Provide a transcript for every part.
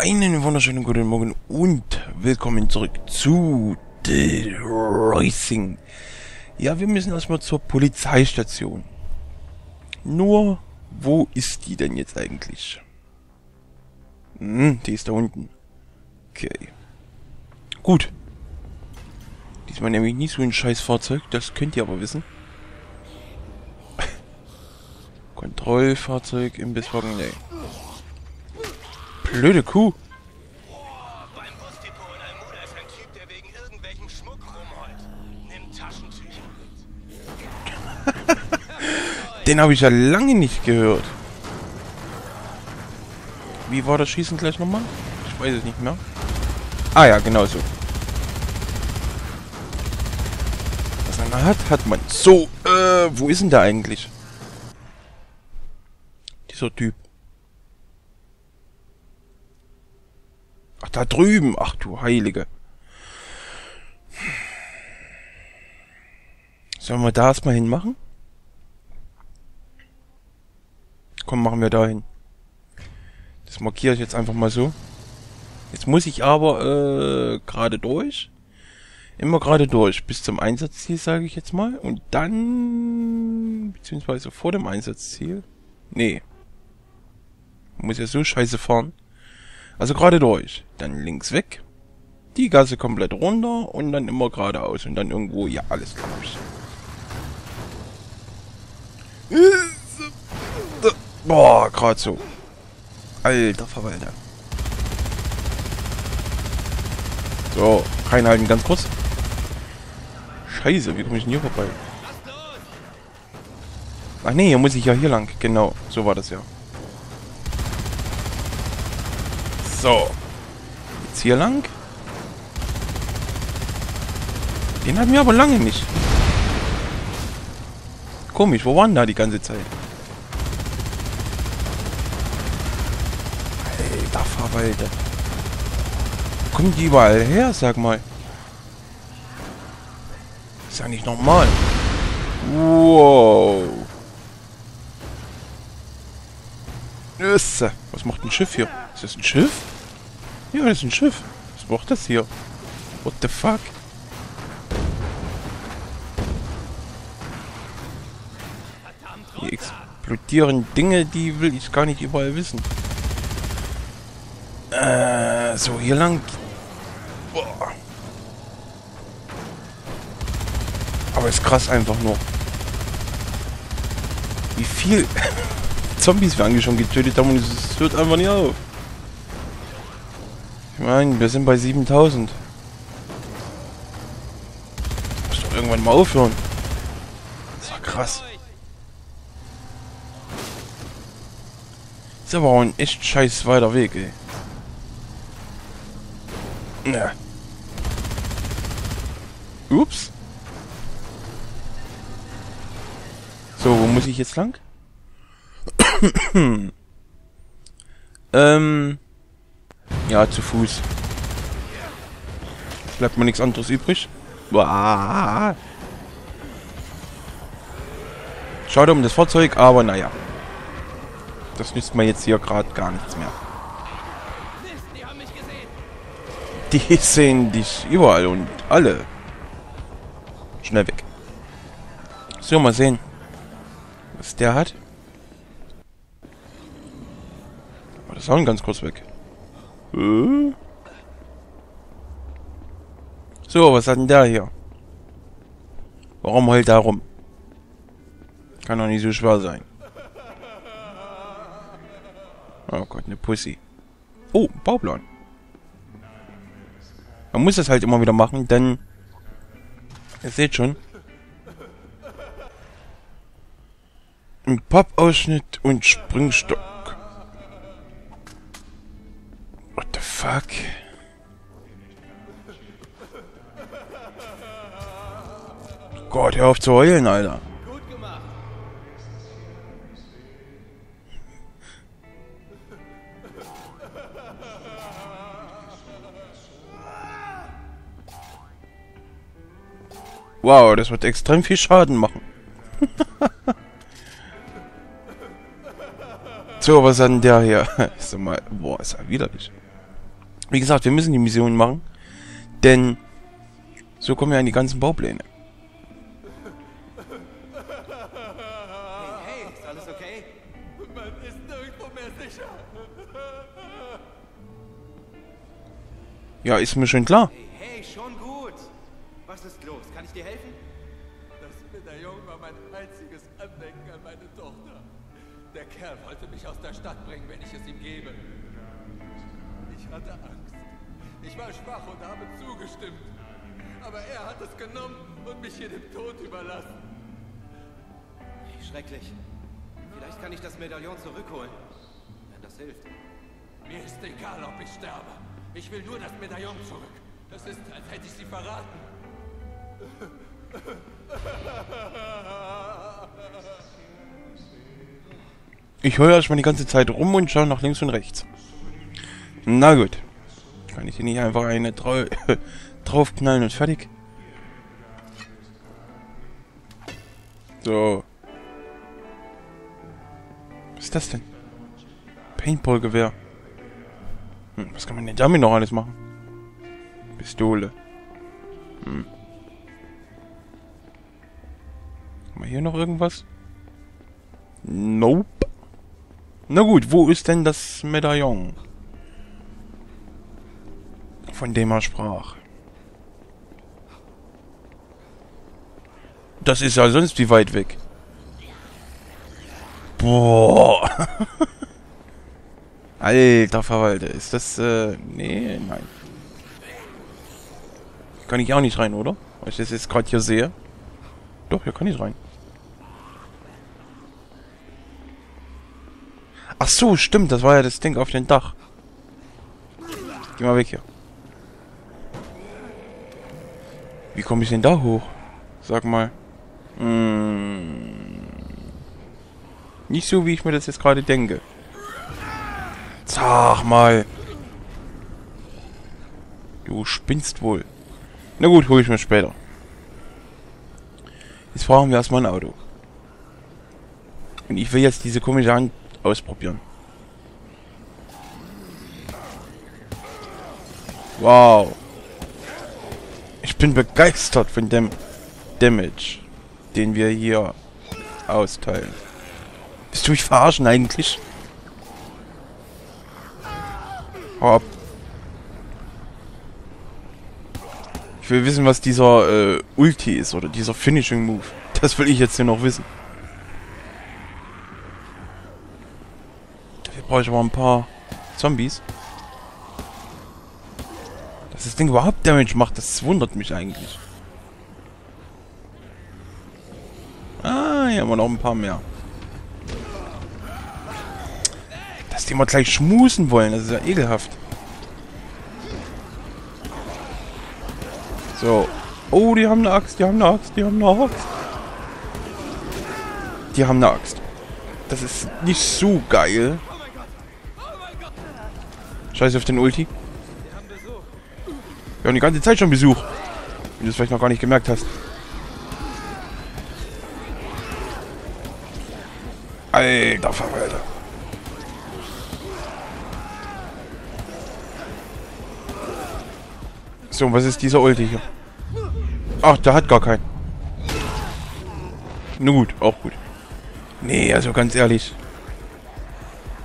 Einen wunderschönen guten Morgen und willkommen zurück zu Dead Rising. Ja, wir müssen erstmal zur Polizeistation. Nur, wo ist die denn jetzt eigentlich? Hm, die ist da unten. Okay. Gut. Diesmal nämlich nicht so ein Scheißfahrzeug, das könnt ihr aber wissen. Kontrollfahrzeug im Bisswagen, nee. Blöde Kuh. Beim Busdepot in Almuda ist ein Typ, der wegen irgendwelchem Schmuck rumheult. Nimm Taschentücher mit. Den habe ich ja lange nicht gehört. Wie war das Schießen gleich nochmal? Ich weiß es nicht mehr. Ah ja, genau so. Was man hat, hat man. So, wo ist denn der eigentlich? Dieser Typ. Ach, da drüben. Ach, du Heilige. Sollen wir da erstmal hinmachen? Komm, machen wir da hin. Das markiere ich jetzt einfach mal so. Jetzt muss ich aber gerade durch. Immer gerade durch. Bis zum Einsatzziel, sage ich jetzt mal. Und dann... Beziehungsweise vor dem Einsatzziel. Nee. Man muss ja so scheiße fahren. Also gerade durch, dann links weg, die Gasse komplett runter und dann immer geradeaus und dann irgendwo, ja, alles klar. Boah, gerade so. Alter Verwalter. So, reinhalten, ganz kurz. Scheiße, wie komme ich denn hier vorbei? Ach nee, hier muss ich ja hier lang, genau, so war das ja. So, jetzt hier lang. Den hatten wir aber lange nicht. Komisch, wo waren da die ganze Zeit? Alter Verwalter. Kommen die überall her, sag mal. Ist ja nicht normal. Wow. Was macht ein Schiff hier? Ist das ein Schiff? Ja, das ist ein Schiff. Was macht das hier? What the fuck? Hier explodieren Dinge, die will ich gar nicht überall wissen. So, hier lang. Boah. Aber ist krass einfach nur. Wie viel Zombies wir eigentlich schon getötet haben und es hört einfach nicht auf. Ich meine, wir sind bei 7000. Muss doch irgendwann mal aufhören. Das war krass. Ist aber auch ein echt scheiß weiter Weg, ey. Ja. Ups. So, wo muss ich jetzt lang? Ja, zu Fuß. Bleibt mir nichts anderes übrig. Boah. Schade um das Fahrzeug, aber naja. Das nützt mir jetzt hier gerade gar nichts mehr. Die sehen dich überall und alle. Schnell weg. So, mal sehen, was der hat. Oh, das Sound ganz kurz weg. So, was hat denn der hier? Warum heult da rum? Kann doch nicht so schwer sein. Oh Gott, eine Pussy. Oh, Bauplan. Man muss das halt immer wieder machen, denn... Ihr seht schon. Ein Pappausschnitt und Springstock. Fuck. Gott, hör auf zu heulen, Alter. Gut gemacht. Wow, das wird extrem viel Schaden machen. So, was hat denn der hier? Ist doch mal, boah, ist ja widerlich. Wie gesagt, wir müssen die Mission machen, denn so kommen wir an die ganzen Baupläne. Hey, ist alles okay? Man ist nirgendwo mehr sicher. Ja, ist mir schon klar. Hey, schon gut. Was ist los? Kann ich dir helfen? Das Medaillon war mein einziges Andenken an meine Tochter. Der Kerl wollte mich aus der Stadt bringen, wenn ich es ihm gebe. Ich hatte Angst. Ich war schwach und habe zugestimmt. Aber er hat es genommen und mich hier dem Tod überlassen. Schrecklich. Vielleicht kann ich das Medaillon zurückholen, wenn das hilft. Mir ist egal, ob ich sterbe. Ich will nur das Medaillon zurück. Das ist, als hätte ich sie verraten. Ich höre erstmal die ganze Zeit rum und schaue nach links und rechts. Na gut. Kann ich hier nicht einfach eine draufknallen und fertig? So. Was ist das denn? Paintball-Gewehr. Hm, was kann man denn damit noch alles machen? Pistole. Hm. Haben wir hier noch irgendwas? Nope. Na gut, wo ist denn das Medaillon, von dem er sprach? Das ist ja sonst wie weit weg. Boah. Alter Verwalter, ist das, nee, nein. Kann ich auch nicht rein, oder? Weil ich das jetzt gerade hier sehe. Doch, hier kann ich rein. Ach so, stimmt, das war ja das Ding auf dem Dach. Geh mal weg hier. Wie komme ich denn da hoch? Sag mal. Nicht so, wie ich mir das jetzt gerade denke. Sag mal. Du spinnst wohl. Na gut, hole ich mir später. Jetzt brauchen wir erstmal ein Auto. Und ich will jetzt diese komische Hand ausprobieren. Wow. Ich bin begeistert von dem Damage, den wir hier austeilen. Willst du mich verarschen eigentlich? Ich will wissen, was dieser Ulti ist oder dieser Finishing Move. Das will ich jetzt hier noch wissen. Dafür brauche ich aber ein paar Zombies. Dass das Ding überhaupt Damage macht, das wundert mich eigentlich. Ah, hier haben wir noch ein paar mehr. Dass die mal gleich schmusen wollen, das ist ja ekelhaft. So. Oh, die haben eine Axt, die haben eine Axt, die haben eine Axt. Die haben eine Axt. Das ist nicht so geil. Scheiße auf den Ulti. Wir haben die ganze Zeit schon Besuch. Wenn du es vielleicht noch gar nicht gemerkt hast. Alter Verwalter. So, was ist dieser Ulti hier? Ach, der hat gar keinen. Na gut, auch gut. Nee, also ganz ehrlich.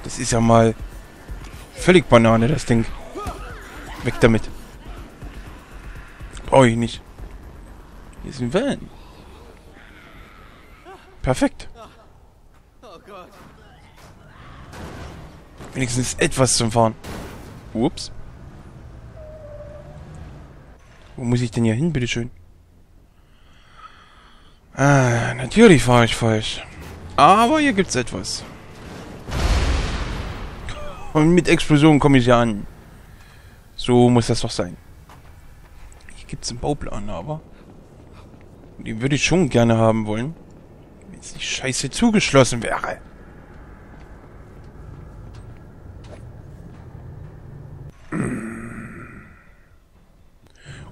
Das ist ja mal völlig Banane, das Ding. Weg damit. Brauche ich nicht. Hier ist ein Van. Perfekt. Wenigstens etwas zum Fahren. Ups. Wo muss ich denn hier hin, bitteschön? Ah, natürlich fahre ich falsch. Aber hier gibt's etwas. Und mit Explosionen komme ich hier an. So muss das doch sein. Hier gibt's einen Bauplan, aber den würde ich schon gerne haben wollen, wenn es nicht scheiße zugeschlossen wäre.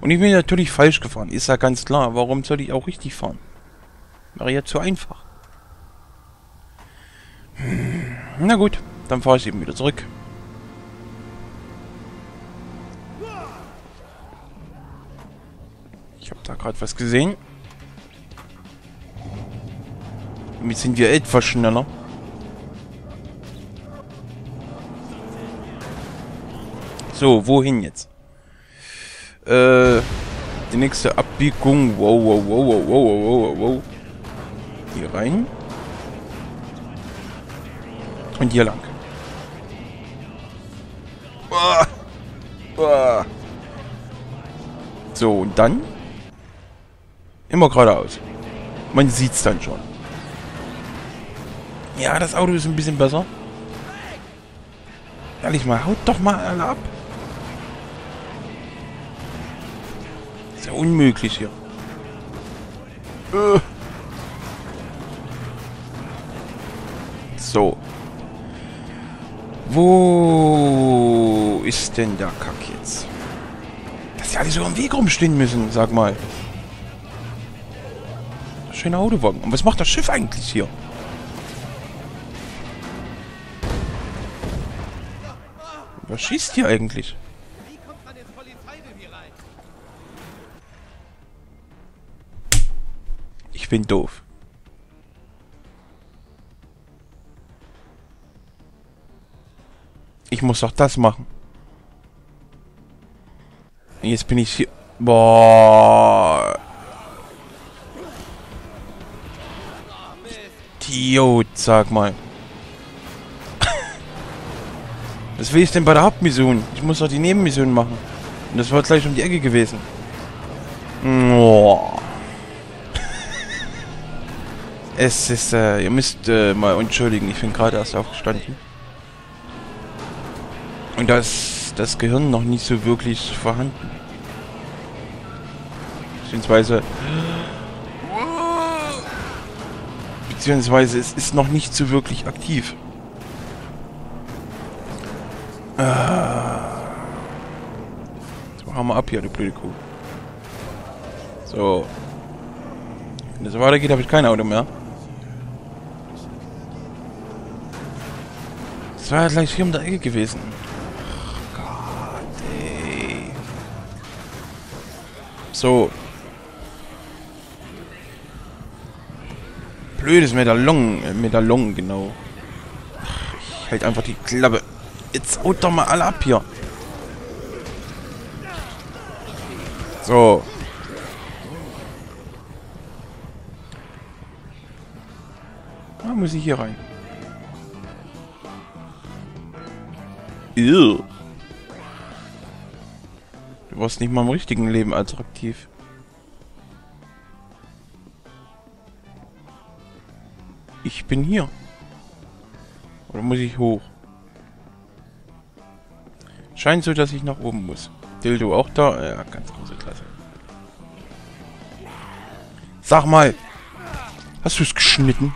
Und ich bin natürlich falsch gefahren, ist ja ganz klar. Warum soll ich auch richtig fahren? Wäre ja zu einfach. Na gut, dann fahre ich eben wieder zurück. Ich habe da gerade was gesehen. Jetzt sind wir etwas schneller. So, wohin jetzt? Die nächste Abbiegung. Wow, wow, wow, wow, wow, wow, wow. Hier rein. Und hier lang. So, und dann? Immer geradeaus. Man sieht's dann schon. Ja, das Auto ist ein bisschen besser. Ehrlich mal, haut doch mal alle ab. Ist ja unmöglich hier. So. Wo ist denn der Kack jetzt? Dass die alle so am Weg rumstehen müssen, sag mal. Schöner Autowagen. Und was macht das Schiff eigentlich hier? Was schießt hier eigentlich? Wie kommt man ins Polizeirevier rein? Ich bin doof. Ich muss doch das machen. Jetzt bin ich hier... Boah. Idiot, sag mal. Was will ich denn bei der Hauptmission? Ich muss doch die Nebenmission machen. Und das war gleich um die Ecke gewesen. Boah. Es ist... ihr müsst mal entschuldigen. Ich bin gerade erst aufgestanden. Und da ist das Gehirn noch nicht so wirklich vorhanden. Beziehungsweise es ist noch nicht so wirklich aktiv. So, hau mal ab hier, du blöde Kuh. So. Wenn das so weitergeht, habe ich kein Auto mehr. Das war ja gleich hier um der Ecke gewesen. So. Blödes Medaillon. Medaillon, genau. Ich halt einfach die Klappe. Jetzt haut doch mal alle ab hier. So. Ah, muss ich hier rein. Ew. Du warst nicht mal im richtigen Leben attraktiv. Ich bin hier. Oder muss ich hoch? Scheint so, dass ich nach oben muss. Dildo auch da? Ja, ganz große Klasse. Sag mal! Hast du es geschnitten?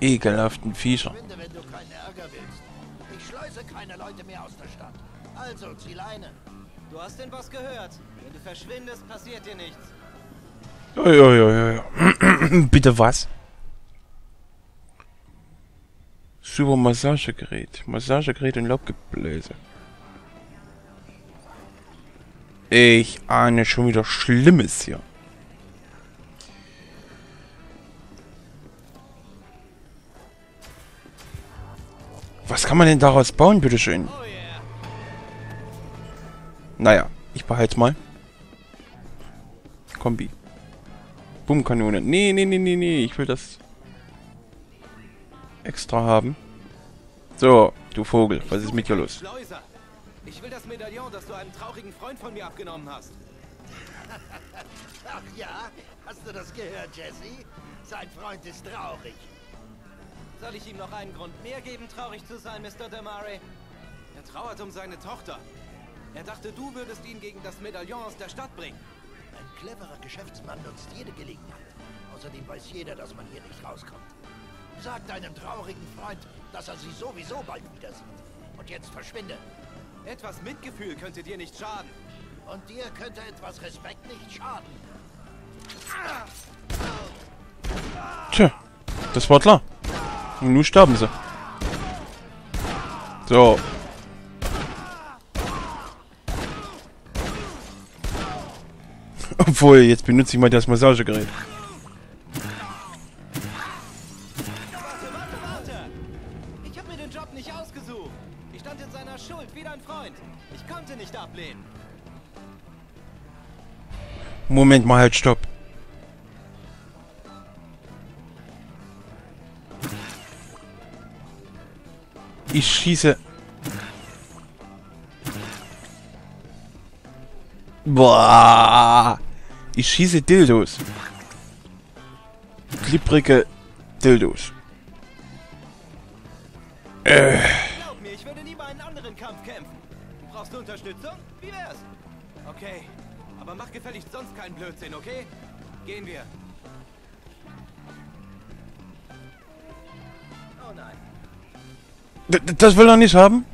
Ekelhaften Viecher. Keine Leute mehr aus der Stadt. Also, zieh Leine. Du hast den Boss gehört. Wenn du verschwindest, passiert dir nichts. Ja. Bitte was? Super Massagegerät. Massagegerät und Laubgebläse. Ich ahne schon wieder Schlimmes hier. Was kann man denn daraus bauen, bitteschön? Naja, ich behalte mal. Kombi. Boomkanone. Nee. Ich will das extra haben. So, du Vogel. Was ist mit dir los? Ich will das Medaillon, das du einem traurigen Freund von mir abgenommen hast. Ach ja, hast du das gehört, Jesse? Sein Freund ist traurig. Soll ich ihm noch einen Grund mehr geben, traurig zu sein, Mr. DeMare? Er trauert um seine Tochter. Er dachte, du würdest ihn gegen das Medaillon aus der Stadt bringen. Ein cleverer Geschäftsmann nutzt jede Gelegenheit. Außerdem weiß jeder, dass man hier nicht rauskommt. Sag deinem traurigen Freund, dass er sie sowieso bald wieder sieht. Und jetzt verschwinde. Etwas Mitgefühl könnte dir nicht schaden. Und dir könnte etwas Respekt nicht schaden. Tja, das war klar. Und nun sterben sie. So. Obwohl, jetzt benutze ich mal das Massagegerät. Ich habe mir den Job nicht ausgesucht. Ich stand in seiner Schuld wie dein Freund. Ich konnte nicht ablehnen. Moment mal, halt, stopp. Ich schieße. Boah. Ich schieße Dildos. Klipprige Dildos. Glaub mir, ich würde lieber einen anderen Kampf kämpfen. Brauchst du Unterstützung? Wie wär's? Okay, aber mach gefälligst sonst keinen Blödsinn, okay? Gehen wir. Oh nein. Das will er nicht haben?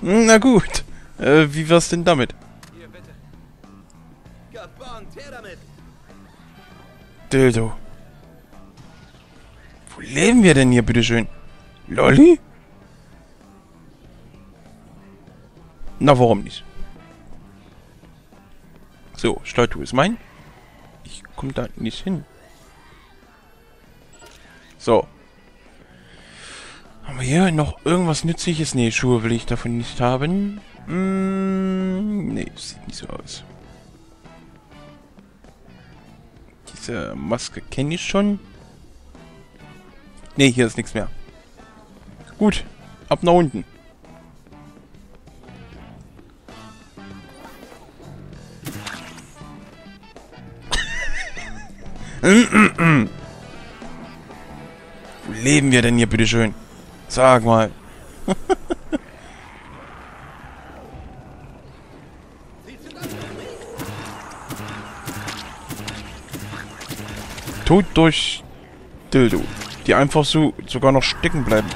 Na gut. Wie wär's denn damit? Hier, bitte. Gabon, her damit. Dildo. Wo leben wir denn hier, bitteschön? Lolli? Na, warum nicht? So, Statue ist mein. Ich komme da nicht hin. So. Haben wir hier noch irgendwas Nützliches? Nee, Schuhe will ich davon nicht haben. Nee, sieht nicht so aus. Diese Maske kenne ich schon. Nee, hier ist nichts mehr. Gut, ab nach unten. Wo leben wir denn hier, bitteschön? Sag mal. Tod durch Dildo. Die einfach so sogar noch stecken bleiben.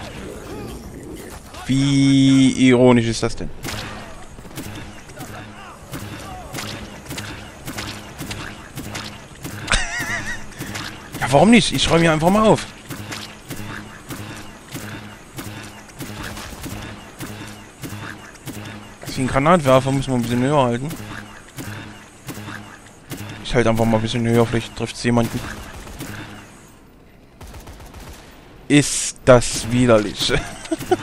Wie ironisch ist das denn? Ja, warum nicht? Ich räume hier einfach mal auf. Den Granatwerfer muss man ein bisschen höher halten. Ich halte einfach mal ein bisschen höher, vielleicht trifft es jemanden. Ist das widerlich.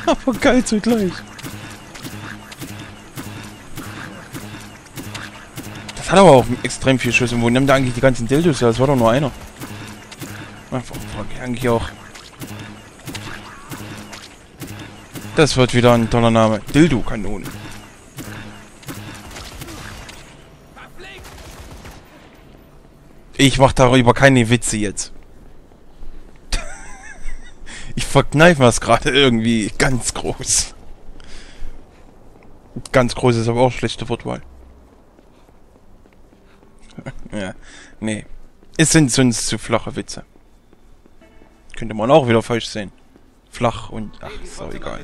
Aber geil zugleich. Das hat aber auch extrem viel Schuss. Und wo nimmt er eigentlich die ganzen Dildos her? Das war doch nur einer. Einfach eigentlich auch. Das wird wieder ein toller Name. Dildo-Kanone. Ich mach darüber keine Witze jetzt. Ich verkneife mir das gerade irgendwie ganz groß. Ganz groß ist aber auch schlechte Wortwahl. Ja, nee. Es sind sonst zu flache Witze. Könnte man auch wieder falsch sehen. Flach und... Ach, ist auch egal.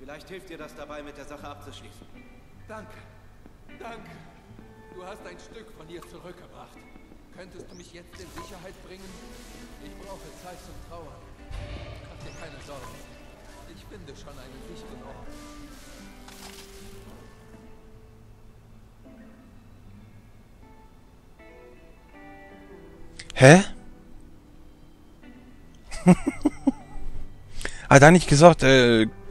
Vielleicht hilft dir das dabei, mit der Sache abzuschließen. Danke. Danke. Du hast ein Stück von ihr zurückgebracht. Könntest du mich jetzt in Sicherheit bringen? Ich brauche Zeit zum Trauern. Mach dir keine Sorgen. Ich finde schon einen sicheren Ort. Hä? Hat er nicht gesagt,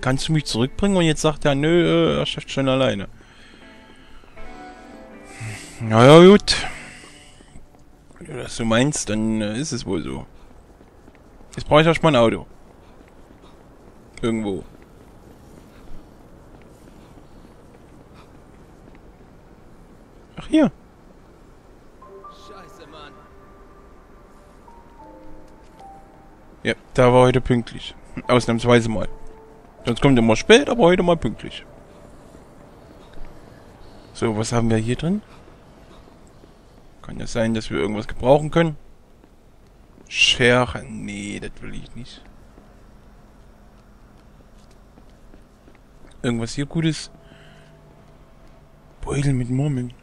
kannst du mich zurückbringen? Und jetzt sagt er, nö, er schafft schon alleine. Naja, gut. Wenn du das so meinst, dann ist es wohl so. Jetzt brauche ich erstmal ein Auto. Irgendwo. Ach, hier. Scheiße, Mann. Ja, da war heute pünktlich. Ausnahmsweise mal. Sonst kommt immer spät, aber heute mal pünktlich. So, was haben wir hier drin? Kann ja sein, dass wir irgendwas gebrauchen können. Schere? Nee, das will ich nicht. Irgendwas hier Gutes. Beutel mit Murmeln.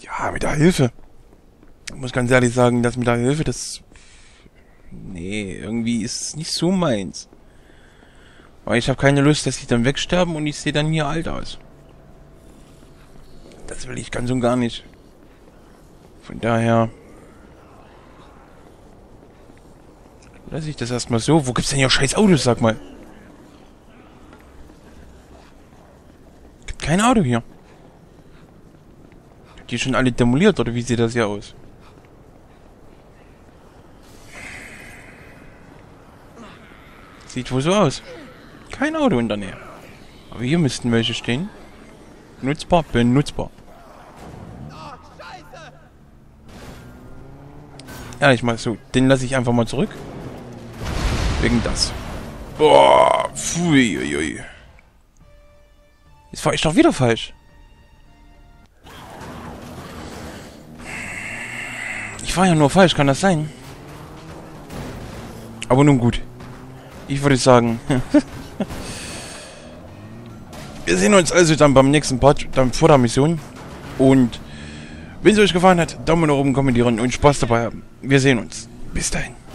Ja, mit der Hilfe. Ich muss ganz ehrlich sagen, das mit der Hilfe, das... Nee, irgendwie ist es nicht so meins. Weil ich habe keine Lust, dass die dann wegsterben und ich sehe dann hier alt aus. Das will ich ganz und gar nicht. Von daher lasse ich das erstmal so. Wo gibt's denn hier scheiß Autos, sag mal? Gibt kein Auto hier. Die schon alle demoliert, oder wie sieht das hier aus? Sieht wohl so aus. Kein Auto in der Nähe. Aber hier müssten welche stehen. Nutzbar, benutzbar. Ja, ich mach so. Den lasse ich einfach mal zurück. Wegen das. Boah, pfui, ui, ui. Jetzt fahr ich doch wieder falsch. Ich fahr ja nur falsch, kann das sein? Aber nun gut. Ich würde sagen... Wir sehen uns also dann beim nächsten Part, dann vor der Mission. Und wenn es euch gefallen hat, Daumen nach oben, kommentieren und Spaß dabei haben. Wir sehen uns. Bis dahin.